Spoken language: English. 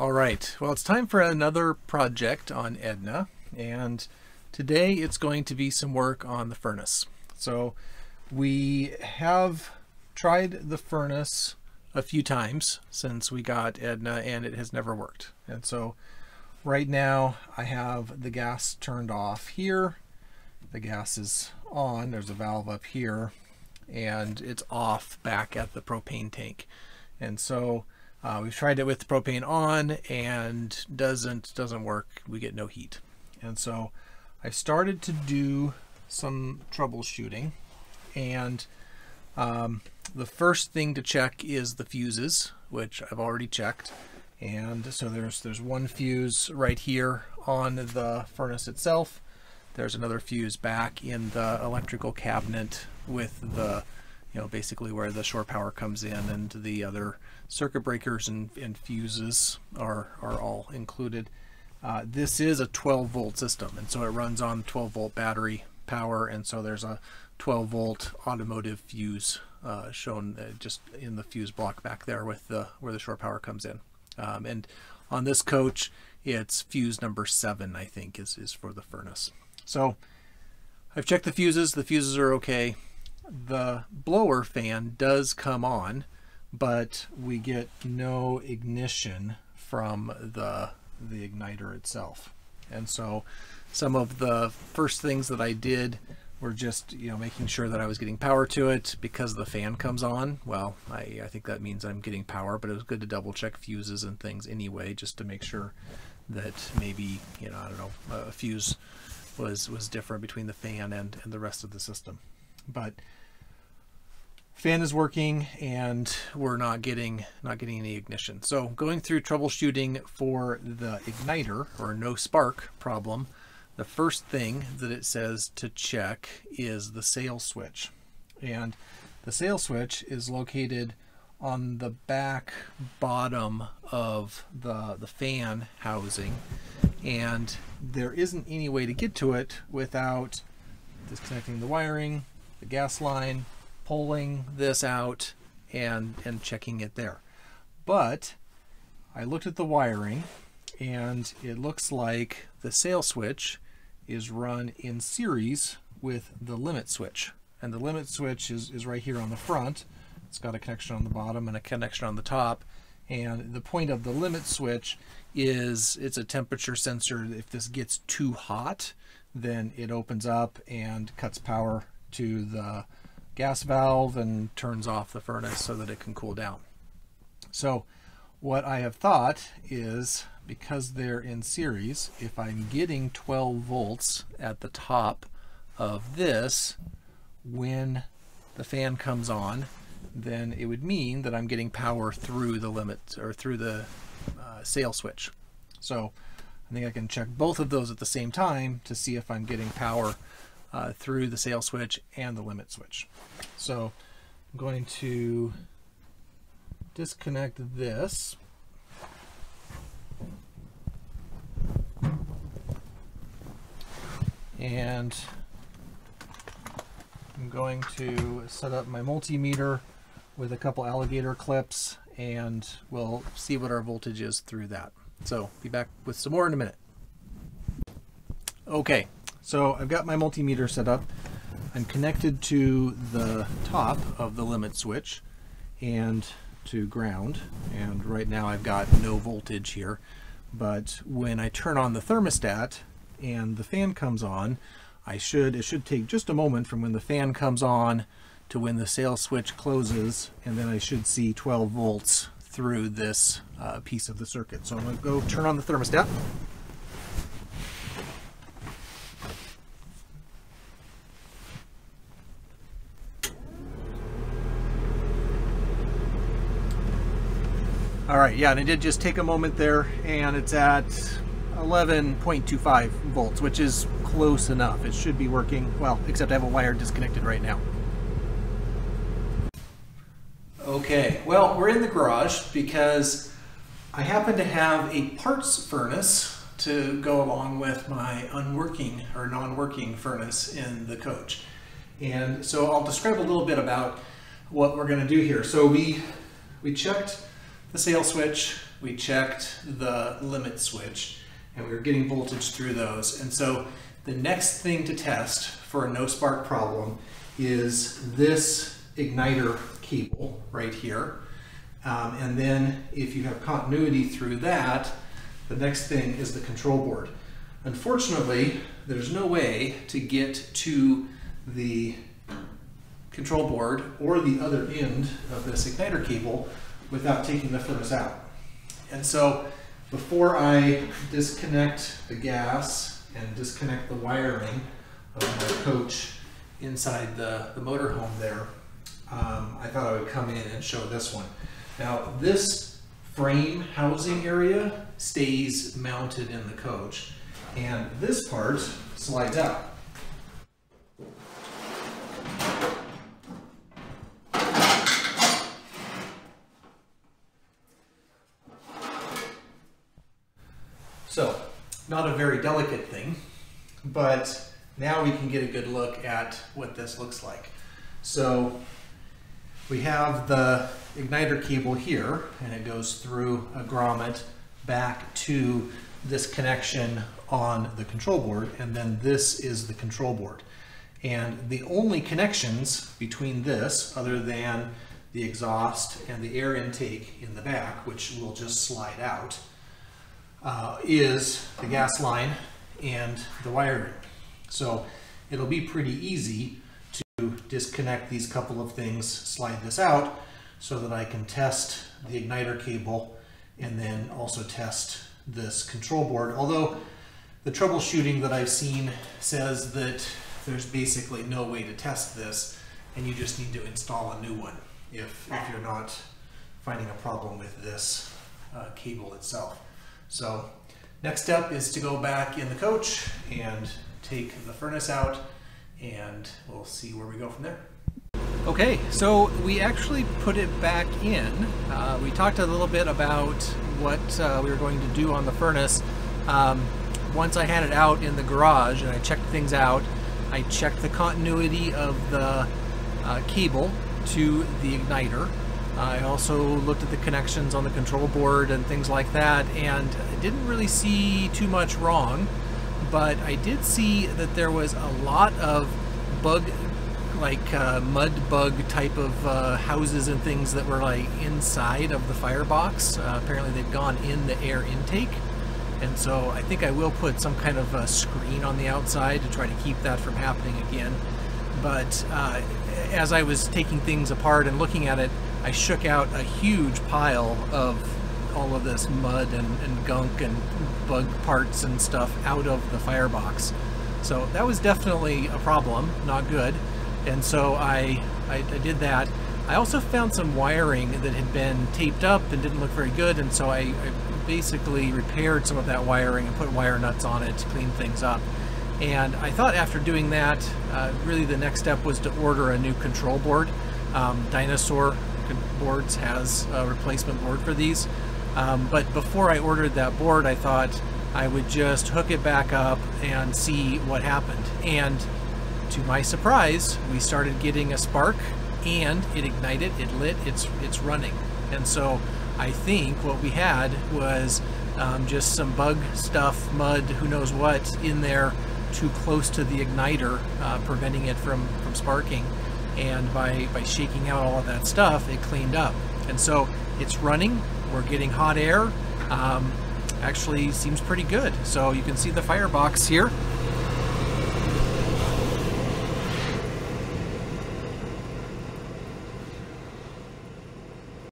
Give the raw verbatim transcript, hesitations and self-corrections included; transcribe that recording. All right, well, it's time for another project on Edna, and today it's going to be some work on the furnace. So we have tried the furnace a few times since we got Edna, and it has never worked. And so right now I have the gas turned off here. The gas is on, there's a valve up here, and it's off back at the propane tank. And so uh, we've tried it with the propane on and doesn't doesn't work. We get no heat. And so I started to do some troubleshooting, and um, the first thing to check is the fuses, which I've already checked. And so there's there's one fuse right here on the furnace itself. There's another fuse back in the electrical cabinet with the, you know, basically where the shore power comes in, and the other circuit breakers and, and fuses are, are all included. Uh, this is a twelve volt system, and so it runs on twelve volt battery power, and so there's a twelve volt automotive fuse uh, shown uh, just in the fuse block back there with the where the shore power comes in. Um, and on this coach, it's fuse number seven, I think, is, is for the furnace. So I've checked the fuses. The fuses are okay. The blower fan does come on, but we get no ignition from the, the igniter itself. And so some of the first things that I did were just, you know, making sure that I was getting power to it because the fan comes on. Well, I, I think that means I'm getting power, but it was good to double check fuses and things anyway, just to make sure that maybe, you know, I don't know, a fuse was, was different between the fan and, and the rest of the system. But fan is working, and we're not getting not getting any ignition. So going through troubleshooting for the igniter, or no spark problem, the first thing that it says to check is the sail switch. And the sail switch is located on the back bottom of the, the fan housing, and there isn't any way to get to it without disconnecting the wiring, the gas line, pulling this out and and checking it there. But I looked at the wiring, and it looks like the sail switch is run in series with the limit switch, and the limit switch is, is right here on the front. It's got a connection on the bottom and a connection on the top, and the point of the limit switch is it's a temperature sensor. If this gets too hot, then it opens up and cuts power to the gas valve and turns off the furnace so that it can cool down. So what I have thought is, because they're in series, if I'm getting twelve volts at the top of this, when the fan comes on, then it would mean that I'm getting power through the limit, or through the uh, sail switch. So I think I can check both of those at the same time to see if I'm getting power Uh, through the sail switch and the limit switch. So I'm going to disconnect this. And I'm going to set up my multimeter with a couple alligator clips, and we'll see what our voltage is through that. So be back with some more in a minute. Okay. So I've got my multimeter set up. I'm connected to the top of the limit switch and to ground. And right now I've got no voltage here. But when I turn on the thermostat and the fan comes on, I should, it should take just a moment from when the fan comes on to when the sail switch closes, and then I should see twelve volts through this uh, piece of the circuit. So I'm gonna go turn on the thermostat. All right, yeah, and I did just take a moment there, and it's at eleven point two five volts, which is close enough. It should be working well, except I have a wire disconnected right now. Okay, well, we're in the garage because I happen to have a parts furnace to go along with my unworking or non-working furnace in the coach. And so I'll describe a little bit about what we're gonna do here. So we, we checked the sail switch, we checked the limit switch, and we were getting voltage through those. And so the next thing to test for a no spark problem is this igniter cable right here. Um, and then if you have continuity through that, the next thing is the control board. Unfortunately, there's no way to get to the control board or the other end of this igniter cable without taking the furnace out. And so before I disconnect the gas and disconnect the wiring of my coach inside the, the motorhome there, um, I thought I would come in and show this one. Now this frame housing area stays mounted in the coach, and this part slides out. So, not a very delicate thing, but now we can get a good look at what this looks like. So, we have the igniter cable here, and it goes through a grommet back to this connection on the control board, and then this is the control board. And the only connections between this, other than the exhaust and the air intake in the back, which will just slide out, Uh, is the gas line and the wiring. So it'll be pretty easy to disconnect these couple of things, slide this out, so that I can test the igniter cable and then also test this control board. Although the troubleshooting that I've seen says that there's basically no way to test this, and you just need to install a new one if, if you're not finding a problem with this uh, cable itself. So next step is to go back in the coach and take the furnace out, and we'll see where we go from there. Okay, so we actually put it back in. Uh, we talked a little bit about what uh, we were going to do on the furnace. Um, once I had it out in the garage and I checked things out, I checked the continuity of the uh, cable to the igniter. I also looked at the connections on the control board and things like that, and didn't really see too much wrong, but I did see that there was a lot of bug, like uh, mud bug type of uh, houses and things that were like inside of the firebox. Uh, apparently they've gone in the air intake, and so I think I will put some kind of a screen on the outside to try to keep that from happening again. But uh, as I was taking things apart and looking at it, I shook out a huge pile of all of this mud and, and gunk and bug parts and stuff out of the firebox. So that was definitely a problem, not good. And so I, I, I did that. I also found some wiring that had been taped up and didn't look very good, and so I, I basically repaired some of that wiring and put wire nuts on it to clean things up. And I thought after doing that, uh, really the next step was to order a new control board. Um, Dinosaur Boards has a replacement board for these, um, but before I ordered that board, I thought I would just hook it back up and see what happened. And to my surprise, we started getting a spark, and it ignited, it lit, it's it's running. And so I think what we had was um, just some bug stuff, mud, who knows what, in there too close to the igniter, uh, preventing it from from sparking. And by, by shaking out all of that stuff, it cleaned up. And so it's running, we're getting hot air, um, actually seems pretty good. So you can see the firebox here.